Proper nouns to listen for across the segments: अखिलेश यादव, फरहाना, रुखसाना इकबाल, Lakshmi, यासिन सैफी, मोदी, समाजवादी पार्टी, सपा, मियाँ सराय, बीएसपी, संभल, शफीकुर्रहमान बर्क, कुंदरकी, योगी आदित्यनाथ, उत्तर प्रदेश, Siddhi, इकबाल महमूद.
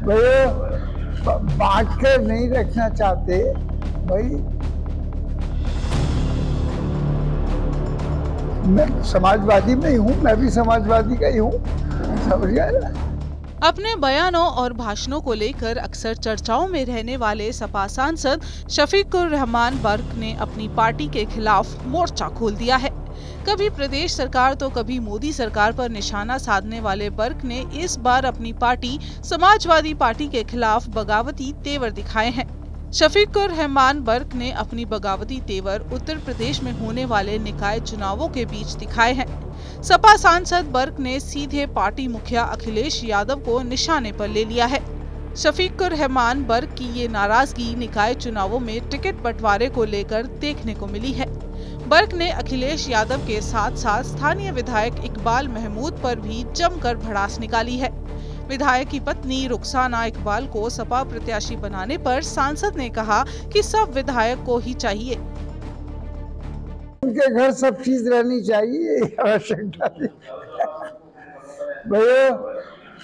वो बांट के नहीं रखना चाहते भाई। मैं समाजवादी में ही हूँ, मैं भी समाजवादी का ही हूँ, समझ गया। अपने बयानों और भाषणों को लेकर अक्सर चर्चाओं में रहने वाले सपा सांसद शफीकुर्रहमान बर्क ने अपनी पार्टी के खिलाफ मोर्चा खोल दिया है। कभी प्रदेश सरकार तो कभी मोदी सरकार पर निशाना साधने वाले बर्क ने इस बार अपनी पार्टी समाजवादी पार्टी के खिलाफ बगावती तेवर दिखाए हैं। शफीकुर्रहमान बर्क ने अपनी बगावती तेवर उत्तर प्रदेश में होने वाले निकाय चुनावों के बीच दिखाए हैं। सपा सांसद बर्क ने सीधे पार्टी मुखिया अखिलेश यादव को निशाने पर ले लिया है। शफीकुर्रहमान बर्क की ये नाराजगी निकाय चुनावों में टिकट बंटवारे को लेकर देखने को मिली है। बर्क ने अखिलेश यादव के साथ साथ स्थानीय विधायक इकबाल महमूद पर भी जमकर भड़ास निकाली है। विधायक की पत्नी रुखसाना इकबाल को सपा प्रत्याशी बनाने पर सांसद ने कहा कि सब विधायक को ही चाहिए, उनके घर सब चीज रहनी चाहिए, आवश्यकता भाई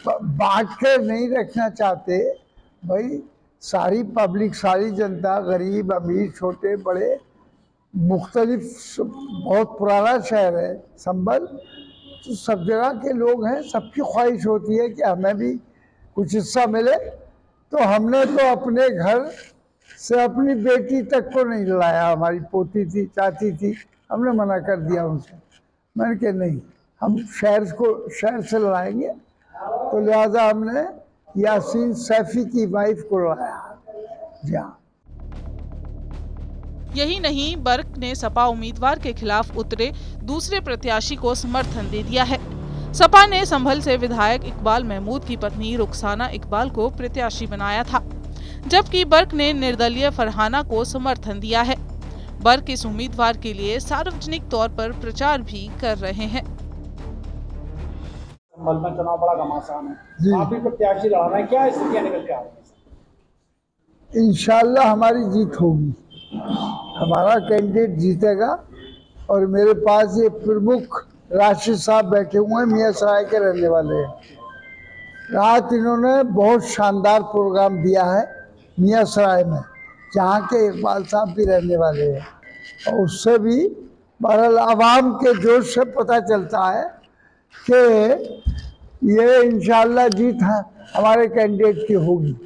बांट के नहीं रखना चाहते भाई। सारी पब्लिक, सारी जनता, गरीब अमीर, छोटे बड़े, मुख्तलिफ, बहुत पुराना शहर है संभल, तो सब जगह के लोग हैं, सबकी ख्वाहिश होती है कि हमें भी कुछ हिस्सा मिले। तो हमने तो अपने घर से अपनी बेटी तक को नहीं लाया, हमारी पोती थी, चाची थी, हमने मना कर दिया उनसे। मैंने कहा नहीं, हम शहर से लाएंगे, तो लिहाजा हमने यासिन सैफी की वाइफ को लाया। जी हाँ। यही नहीं, बर्क ने सपा उम्मीदवार के खिलाफ उतरे दूसरे प्रत्याशी को समर्थन दे दिया है। सपा ने संभल से विधायक इकबाल महमूद की पत्नी रुखसाना इकबाल को प्रत्याशी बनाया था, जबकि बर्क ने निर्दलीय फरहाना को समर्थन दिया है। बर्क इस उम्मीदवार के लिए सार्वजनिक तौर पर प्रचार भी कर रहे हैं। संभल में चुनाव बड़ा घमासान है, आप भी प्रत्याशी लड़ाना है, क्या स्थितियां निकल के आ रही हैं? इंशाल्लाह हमारी जीत होगी, हमारा कैंडिडेट जीतेगा। और मेरे पास ये प्रमुख राशिद साहब बैठे हुए हैं, मियाँ सराय के रहने वाले हैं। रात इन्होंने बहुत शानदार प्रोग्राम दिया है मियाँ सराय में, जहाँ के इकबाल साहब भी रहने वाले हैं। और उससे भी बहरहाल आवाम के जोश से पता चलता है कि ये इंशाल्लाह जीत हमारे कैंडिडेट की होगी।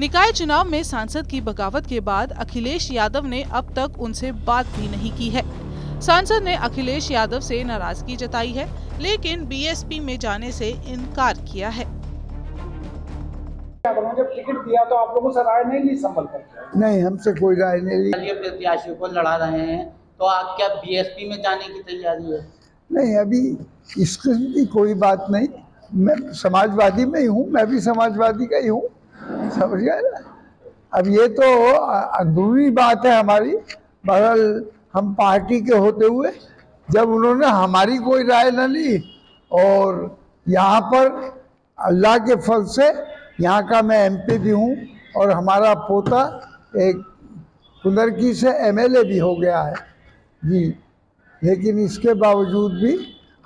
निकाय चुनाव में सांसद की बगावत के बाद अखिलेश यादव ने अब तक उनसे बात भी नहीं की है। सांसद ने अखिलेश यादव से नाराजगी जताई है, लेकिन बीएसपी में जाने से इनकार किया है। जब टिकट दिया तो आप लोगों से राय नहीं ली संभल कर? नहीं, हमसे कोई राय नहीं ली। प्रत्याशी को लड़ा रहे हैं, तो आप क्या बीएसपी में जाने की तैयारी है? नहीं, अभी इस किस्म की कोई बात नहीं। मैं समाजवादी में ही हूँ, मैं भी समाजवादी का ही हूँ, समझ गए ना। अब ये तो अंदरूनी बात है हमारी। बहरहाल हम पार्टी के होते हुए जब उन्होंने हमारी कोई राय न ली, और यहाँ पर अल्लाह के फल से यहाँ का मैं एमपी भी हूँ और हमारा पोता एक कुंदरकी से एमएलए भी हो गया है जी। लेकिन इसके बावजूद भी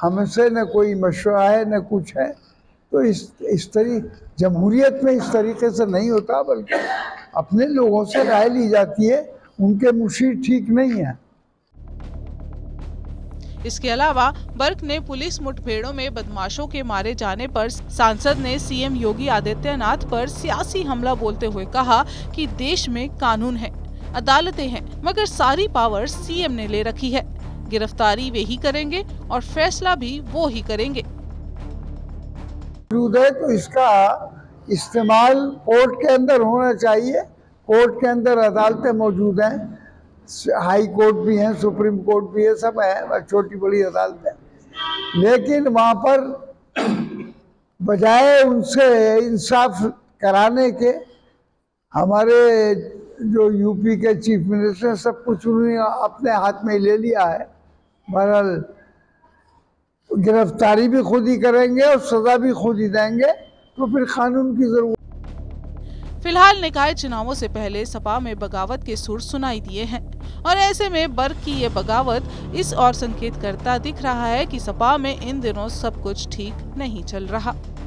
हमसे न कोई मशवरा है न कुछ है। तो इस तरीके जमहूरियत में इस तरीके से नहीं होता, बल्कि अपने लोगों से राय ली जाती है, उनके मुशीर ठीक नहीं है। इसके अलावा बर्क ने पुलिस मुठभेड़ों में बदमाशों के मारे जाने पर सांसद ने सीएम योगी आदित्यनाथ पर सियासी हमला बोलते हुए कहा कि देश में कानून है, अदालतें हैं, मगर सारी पावर सीएम ने ले रखी है। गिरफ्तारी वे ही करेंगे और फैसला भी वो ही करेंगे। तो इसका इस्तेमाल कोर्ट के अंदर होना चाहिए। कोर्ट के अंदर अदालतें मौजूद हैं, हाई कोर्ट भी हैं, सुप्रीम कोर्ट भी है, सब है, छोटी बड़ी अदालतें। लेकिन वहाँ पर बजाय उनसे इंसाफ कराने के, हमारे जो यूपी के चीफ मिनिस्टर, सब कुछ उन्होंने अपने हाथ में ले लिया है। बहरहाल गिरफ्तारी भी खुद ही करेंगे और सजा भी खुद ही देंगे, तो फिर कानून की जरूरत। फिलहाल निकाय चुनावों से पहले सपा में बगावत के सुर सुनाई दिए हैं, और ऐसे में बर्क की ये बगावत इस और संकेत करता दिख रहा है कि सपा में इन दिनों सब कुछ ठीक नहीं चल रहा।